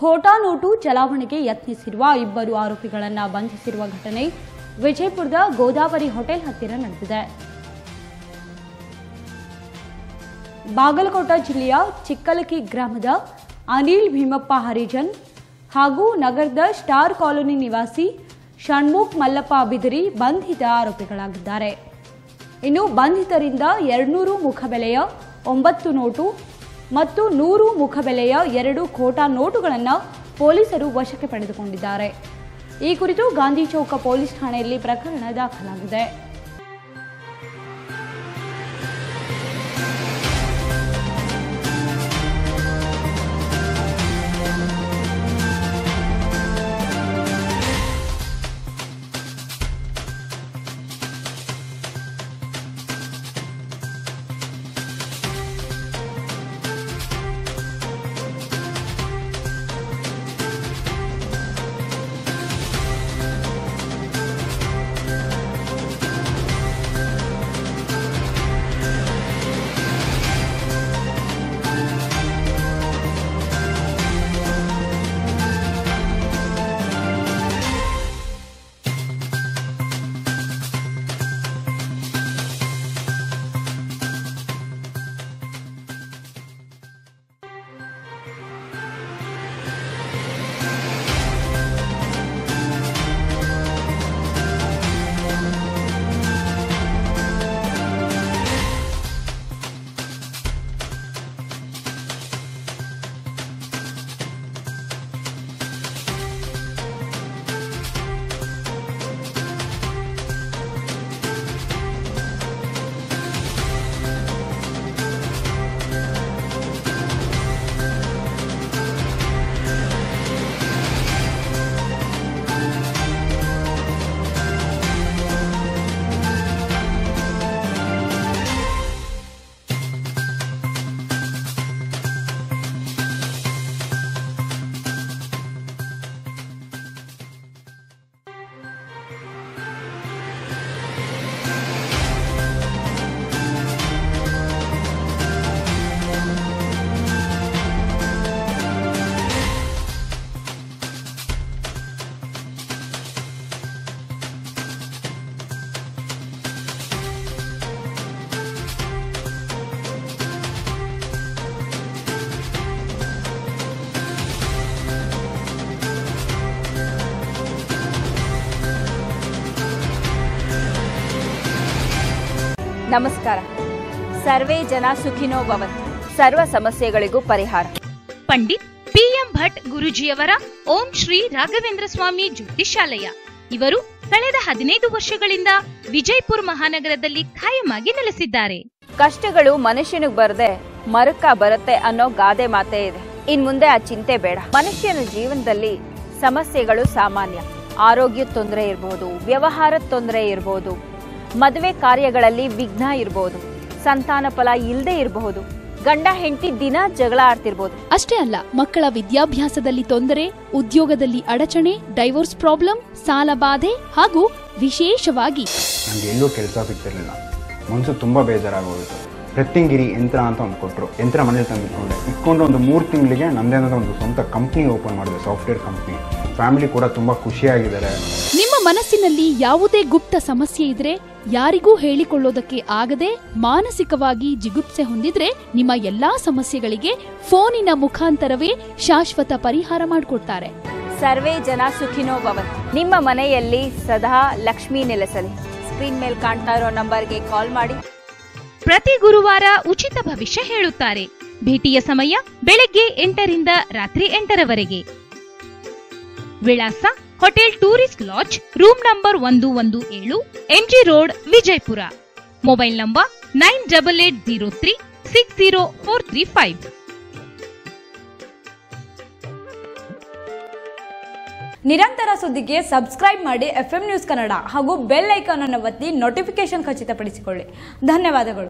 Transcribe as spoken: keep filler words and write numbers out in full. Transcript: ಖೋಟಾ note ಚಲಾವಣೆಗೆ ಯತ್ನಿಸಿರುವ ಇಬ್ಬರು ಆರೋಪಿಗಳನ್ನು ಬಂಧಿಸಿರುವ ಘಟನೆ ವಿಜಯಪುರದ ಗೋದಾವರಿ ಹೋಟೆಲ್ ಹತ್ತಿರ ನಡೆದಿದೆ. ಬಾಗಲಕೋಟ ಜಿಲ್ಲೆಯ ಚಿಕ್ಕಲಕಿ ಗ್ರಾಮದ ಅನಿಲ್ ಭೀಮಪ್ಪ ಹರಿಜನ್ ಹಾಗೂ ನಗರದ ಸ್ಟಾರ್ ಕಾಲೋನಿ ನಿವಾಸಿ ಷಣ್ಮುಖ್ ಮಲ್ಲಪ್ಪ ಬಿದಿರಿ ಬಂಧಿತ ಆರೋಪಿಗಳಾಗಿದ್ದಾರೆ. ಇನ್ನು ಬಂಧಿತರಿಂದ ಎರಡು ನೂರು ಮುಖಬೆಲೆಯ ಒಂಬತ್ತು ನೋಟು ಮತ್ತು ನೂರು ಮುಖಬೆಲೆಯ ಎರಡು ಖೋಟಾ ನೋಟುಗಳನ್ನು ಪೊಲೀಸರು ವಶಕ್ಕೆ ಪಡೆದುಕೊಂಡಿದ್ದಾರೆ. ಈ ಕುರಿತು ಗಾಂಧಿ ಚೌಕ ಪೊಲೀಸ್ ಠಾಣೆಯಲ್ಲಿ ಪ್ರಕರಣ ದಾಖಲಾಗಿದೆ. ನಮಸ್ಕಾರ. ಸರ್ವೇ ಜನ ಸುಖಿನೋ ಭವಂತು, ಸರ್ವ ಸಮಸ್ಯೆಗಳಿಗೂ ಪರಿಹಾರ. ಪಂಡಿತ್ ಪಿ ಎಂ ಭಟ್ ಗುರುಜಿಯವರ ಓಂ ಶ್ರೀ ರಾಘವೇಂದ್ರ ಸ್ವಾಮಿ ಜ್ಯೋತಿಷಾಲಯ. ಇವರು ಕಳೆದ ಹದಿನೈದು ವರ್ಷಗಳಿಂದ ವಿಜಯಪುರ ಮಹಾನಗರದಲ್ಲಿ ಖಾಯಮಾಗಿ ನೆಲೆಸಿದ್ದಾರೆ. ಕಷ್ಟಗಳು ಮನುಷ್ಯನಿಗೆ ಬರದೆ ಮರಕ ಬರುತ್ತೆ ಅನ್ನೋ ಗಾದೆ ಮಾತೇ ಇದೆ. ಇನ್ ಮುಂದೆ ಆ ಚಿಂತೆ ಬೇಡ. ಮನುಷ್ಯನ ಜೀವನದಲ್ಲಿ ಸಮಸ್ಯೆಗಳು ಸಾಮಾನ್ಯ. ಆರೋಗ್ಯ ತೊಂದರೆ ಇರಬಹುದು, ವ್ಯವಹಾರ ತೊಂದರೆ ಇರಬಹುದು, ಮದುವೆ ಕಾರ್ಯಗಳಲ್ಲಿ ವಿಘ್ನ ಇರಬಹುದು, ಸಂತಾನ ಫಲ ಇಲ್ಲದೆ ಇರಬಹುದು, ಗಂಡ ಹೆಂಡತಿ ದಿನ ಜಗಳ ಆಡ್ತಿರ್ಬೋದು. ಅಷ್ಟೇ ಅಲ್ಲ, ಮಕ್ಕಳ ವಿದ್ಯಾಭ್ಯಾಸದಲ್ಲಿ ತೊಂದರೆ, ಉದ್ಯೋಗದಲ್ಲಿ ಅಡಚಣೆ, ಡೈವೋರ್ಸ್ ಪ್ರಾಬ್ಲಮ್, ಸಾಲ ಬಾಧೆ ಹಾಗೂ ವಿಶೇಷವಾಗಿ ಎಲ್ಲೂ ಕೆಲಸ ಸಿಗ್ತಿರ್ಲಿಲ್ಲ. ಮನಸ್ಸು ತುಂಬಾ ಬೇಜಾರಾಗೋಗಿತ್ತು. ಪ್ರತಿಂಗಿರಿ ಯಂತ್ರ ಅಂತ ಒಂದು ಕೊಟ್ಟರು. ಯಂತ್ರ ಮನೇಲಿ ತಂದಿಟ್ಕೊಂಡೆ ಇಟ್ಕೊಂಡು ಒಂದು ಮೂರು ತಿಂಗಳಿಗೆ ನಮ್ಮದೇ ಅನ್ನೋದು ಒಂದು ಸ್ವಂತ ಕಂಪ್ನಿ ಓಪನ್ ಮಾಡಿದೆ, ಸಾಫ್ಟ್ವೇರ್ ಕಂಪ್ನಿ. ಫ್ಯಾಮಿಲಿ ಕೂಡ ತುಂಬಾ ಖುಷಿಯಾಗಿದ್ದಾರೆ. ನಿಮ್ಮ ಮನಸ್ಸಿನಲ್ಲಿ ಯಾವುದೇ ಗುಪ್ತ ಸಮಸ್ಯೆ ಇದ್ರೆ, ಯಾರಿಗೂ ಹೇಳಿಕೊಳ್ಳೋದಕ್ಕೆ ಆಗದೆ ಮಾನಸಿಕವಾಗಿ ಜಿಗುಪ್ಸೆ ಹೊಂದಿದ್ರೆ, ನಿಮ್ಮ ಎಲ್ಲಾ ಸಮಸ್ಯೆಗಳಿಗೆ ಫೋನಿನ ಮುಖಾಂತರವೇ ಶಾಶ್ವತ ಪರಿಹಾರ ಮಾಡಿಕೊಡ್ತಾರೆ. ಸರ್ವೇ ಜನ ಸುಖಿನೋ ಭವಂತು. ನಿಮ್ಮ ಮನೆಯಲ್ಲಿ ಸದಾ ಲಕ್ಷ್ಮಿ ನೆಲೆಸಲಿ. ಸ್ಕ್ರೀನ್ ಮೇಲೆ ಕಾಣ್ತಾ ಇರೋ ನಂಬರ್ಗೆ ಕಾಲ್ ಮಾಡಿ. ಪ್ರತಿ ಗುರುವಾರ ಉಚಿತ ಭವಿಷ್ಯ ಹೇಳುತ್ತಾರೆ. ಭೇಟಿಯ ಸಮಯ ಬೆಳಗ್ಗೆ ಎಂಟರಿಂದ ರಾತ್ರಿ ಎಂಟರವರೆಗೆ. ವಿಳಾಸ: hotel tourist lodge, room number ಒಂದು ಒಂದು ಏಳು MG road, Vijayapura. Mobile number nine double eight zero three six zero four three five. ನಿರಂತರ ಸುದ್ದಿಗೆ ಸಬ್ಸ್ಕ್ರೈಬ್ ಮಾಡಿ ಎಫ್ ಎಂ ನ್ಯೂಸ್ ಕನ್ನಡ ಹಾಗೂ ಬೆಲ್ ಐಕಾನ್ ಅನ್ನು ಒತ್ತಿ ನೋಟಿಫಿಕೇಶನ್ ಖಚಿತಪಡಿಸಿಕೊಳ್ಳಿ. ಧನ್ಯವಾದಗಳು.